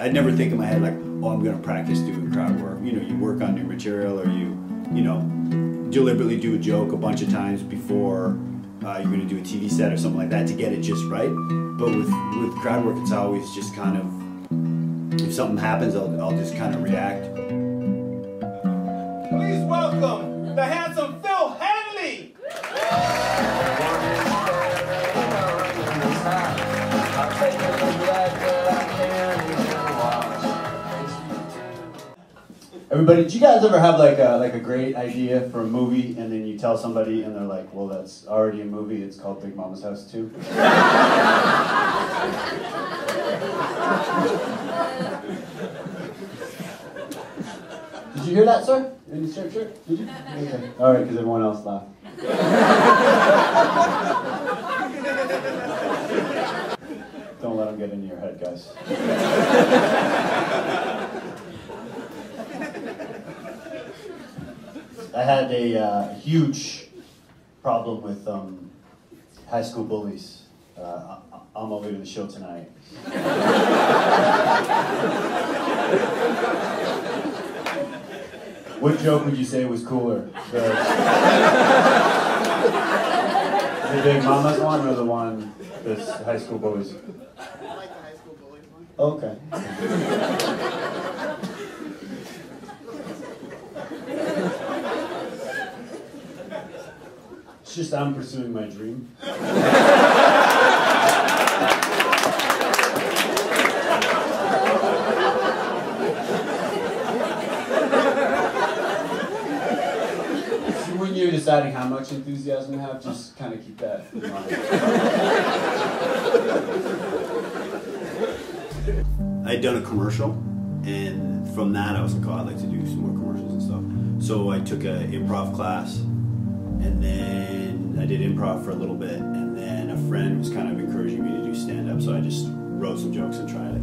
I'd never think in my head like, oh, I'm going to practice doing crowd work. You know, you work on new material, or you know, deliberately do a joke a bunch of times before you're going to do a TV set or something like that to get it just right. But with crowd work, it's always just kind of, if something happens, I'll just kind of react. Please welcome the handsome Phil Hanley! Everybody, do you guys ever have like a great idea for a movie, and then you tell somebody and they're like, well, that's already a movie, it's called Big Mama's House 2? Did you hear that, sir? In the scripture? Did you? Okay. All right, because everyone else laughed. Don't let them get into your head, guys. I had a huge problem with high school bullies on my way to the show tonight. What joke would you say was cooler? The Big Mama's one, or the one, this high school bullies? I like the high school bullies one. Okay. It's just I'm pursuing my dream. When you're deciding how much enthusiasm to have, just kind of keep that in mind. I had done a commercial, and from that I was like, oh, I'd like to do some more commercials and stuff. So I took an improv class. And then I did improv for a little bit, and then a friend was kind of encouraging me to do stand-up, so I just wrote some jokes and tried it.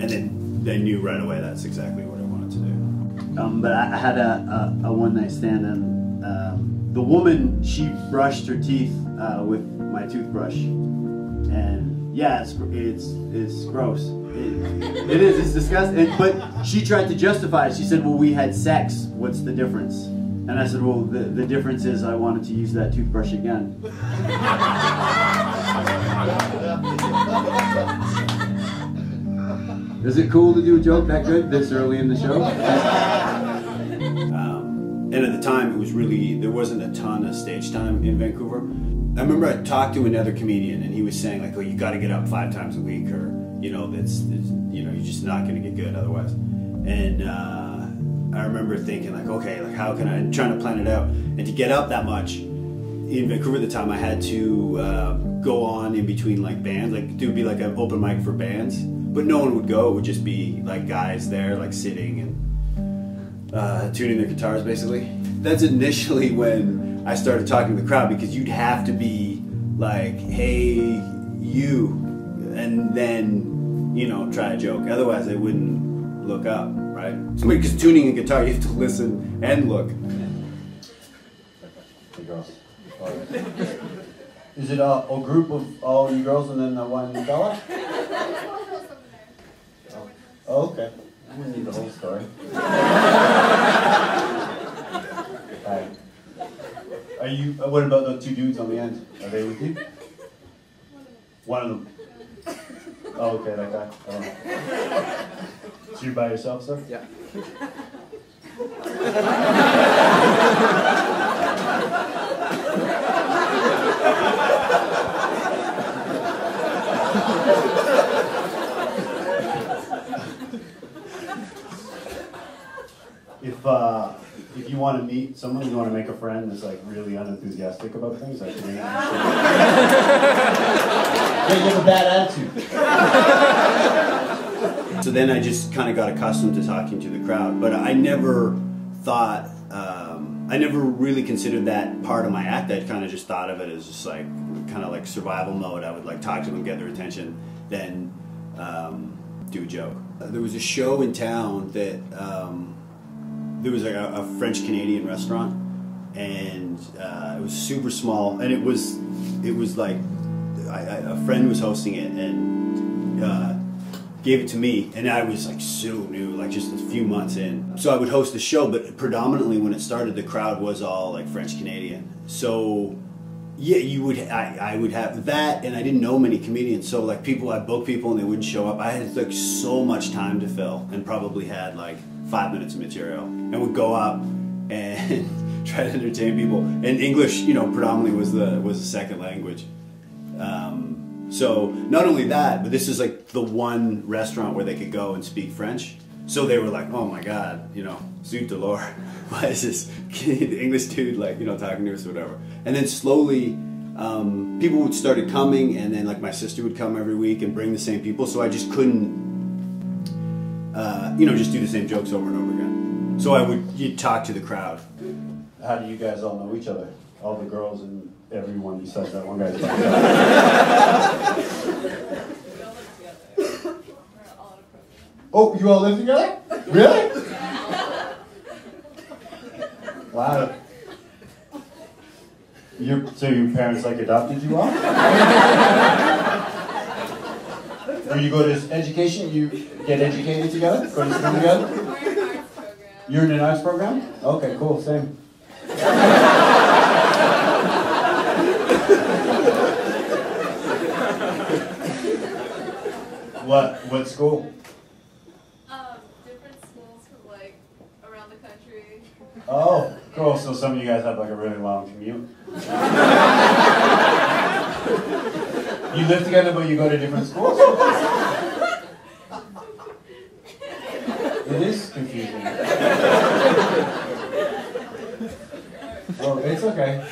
And then they knew right away that's exactly what I wanted to do. But I had a one-night stand, and the woman, she brushed her teeth with my toothbrush. And yeah, it's gross. It is, it's disgusting. But she tried to justify it. She said, well, we had sex, what's the difference? And I said, well, the difference is I wanted to use that toothbrush again. Is it cool to do a joke that good this early in the show? And at the time, it was really, there wasn't a ton of stage time in Vancouver. I remember I talked to another comedian, and he was saying, like, oh, you got to get up 5 times a week, or, you know, that's you know, you're just not going to get good otherwise. And I remember thinking, like, okay, like, how can I, and trying to plan it out, and to get up that much in Vancouver at the time, I had to go on in between, like, bands, like, it would be like an open mic for bands, but no one would go, it would just be, like, guys there, like, sitting and tuning their guitars, basically. That's initially when I started talking to the crowd, because you'd have to be, like, hey, you, and then, you know, try a joke, otherwise they wouldn't look up. Right? So because tuning a guitar, you have to listen and look. Hey girls. All right. Is it a group of all you girls and then the one fella? Oh. Oh, okay. I didn't need the whole story. Right. Are you? What about the 2 dudes on the end? Are they with you? One of them. Oh, okay, that guy. Oh. So you're by yourself, sir? Yeah. If you want to meet someone, you want to make a friend that's like really unenthusiastic about things, like they have a bad attitude. So then I just kind of got accustomed to talking to the crowd, but I never thought, I never really considered that part of my act. I kind of just thought of it as just like, kind of like survival mode. I would like talk to them, get their attention, then do a joke. There was a show in town that, there was like a French-Canadian restaurant, and it was super small, and it was like, a friend was hosting it, and gave it to me, and I was like so new, like just a few months in. So I would host the show, but predominantly when it started, the crowd was all like French Canadian. So yeah, you would, I would have that, and I didn't know many comedians, so like people, I booked people and they wouldn't show up. I had like so much time to fill, and probably had like 5 minutes of material, and would go up and try to entertain people. And English, you know, predominantly was the second language. So not only that, but this is like the one restaurant where they could go and speak French. So they were like, oh my God, you know, zut alors, why is this kid, English dude, like, you know, talking to us or whatever. And then slowly, people would started coming, and then like my sister would come every week and bring the same people. So I just couldn't, you know, just do the same jokes over and over again. So I would, you'd talk to the crowd. How do you guys all know each other? All the girls and everyone besides that one guy. Oh, you all live together? Really? Wow. So your parents like adopted you all? Or you go to education, you get educated together? Go to school together? We're in an arts program. You're in an arts program? Okay, cool, same. What school? Different schools from like around the country. Oh, cool. So some of you guys have like a really long commute. You live together, but you go to different schools? It is confusing. Well, it's okay.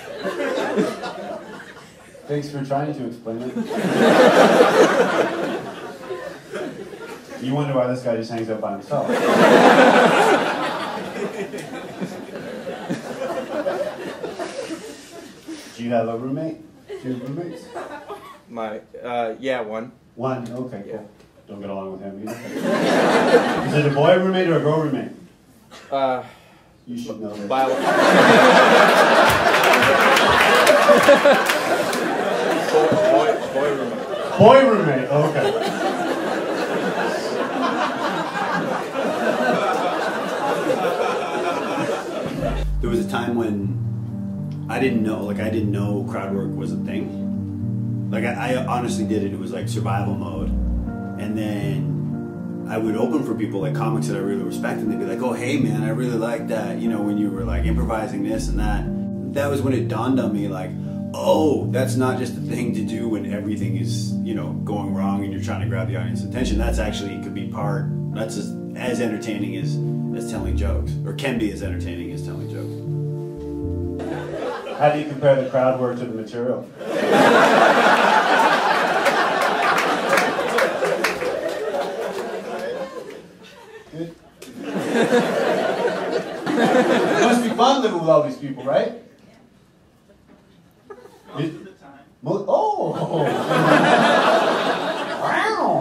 Thanks for trying to explain it. You wonder why this guy just hangs out by himself. Do you have a roommate? Do you have roommates? Yeah, one. One, okay, yeah. Cool. Don't get along with him either. Is it a boy roommate or a girl roommate? You should know this. Boy roommate. Boy roommate, okay. There was a time when I didn't know crowd work was a thing. Like I honestly did it. It was like survival mode. And then I would open for people like comics that I really respect, and they'd be like, oh, hey man, I really like that. You know, when you were like improvising this and that. That was when it dawned on me like, oh, that's not just a thing to do when everything is, you know, going wrong and you're trying to grab the audience's attention. That's actually, it could be part, that's as entertaining as telling jokes, or can be as entertaining as telling jokes. How do you compare the crowd work to the material? Good. It must be fun living with all these people, right? Most of the time. Oh!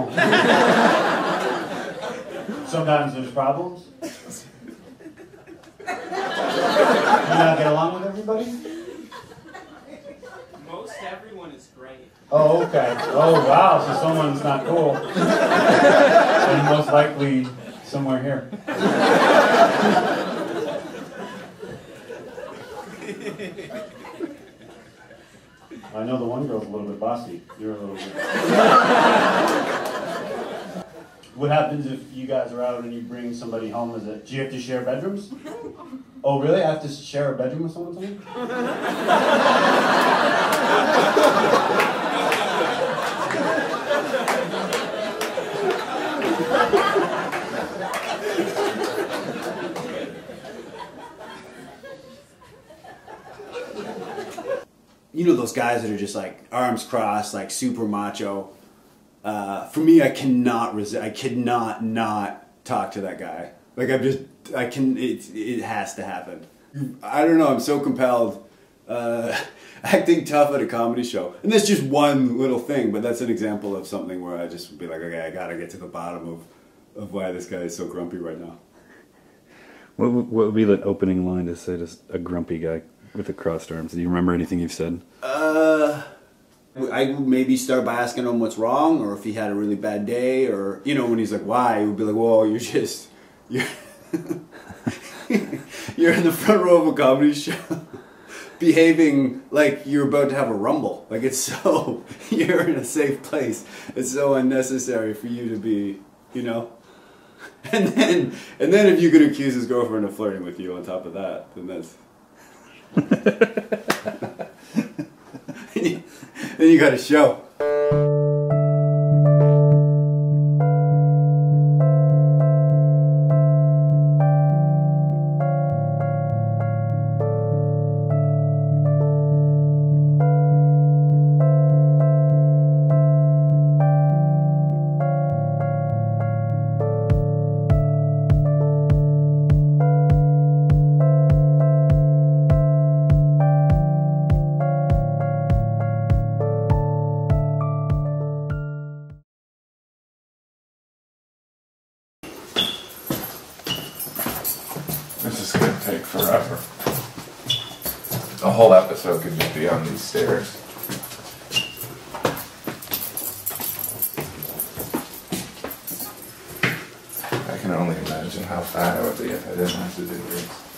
Wow! Sometimes there's problems. Do you not get along with everybody? Everyone is great. Oh, okay. Oh, wow. So someone's not cool. And most likely somewhere here. I know the one girl's a little bit bossy. You're a little bit. What happens if you guys are out and you bring somebody home? Do you have to share bedrooms? Oh, really? I have to share a bedroom with someone tonight? You know those guys that are just like arms crossed, like super macho. For me, I cannot resist. I cannot not talk to that guy. Like it has to happen. I don't know. I'm so compelled. Acting tough at a comedy show. And that's just one little thing, but that's an example of something where I just would be like, okay, I gotta get to the bottom of why this guy is so grumpy right now. What would be the opening line to say to a grumpy guy with the crossed arms? Do you remember anything you've said? I would maybe start by asking him what's wrong, or if he had a really bad day, or, you know, when he's like, why? He would be like, well, you're you're in the front row of a comedy show behaving like you're about to have a rumble. Like, it's so, you're in a safe place. It's so unnecessary for you to be, you know. And then if you could accuse his girlfriend of flirting with you on top of that, then that's... then you got a show. This is going to take forever. The whole episode could just be on these stairs. I can only imagine how fat I would be if I didn't have to do this.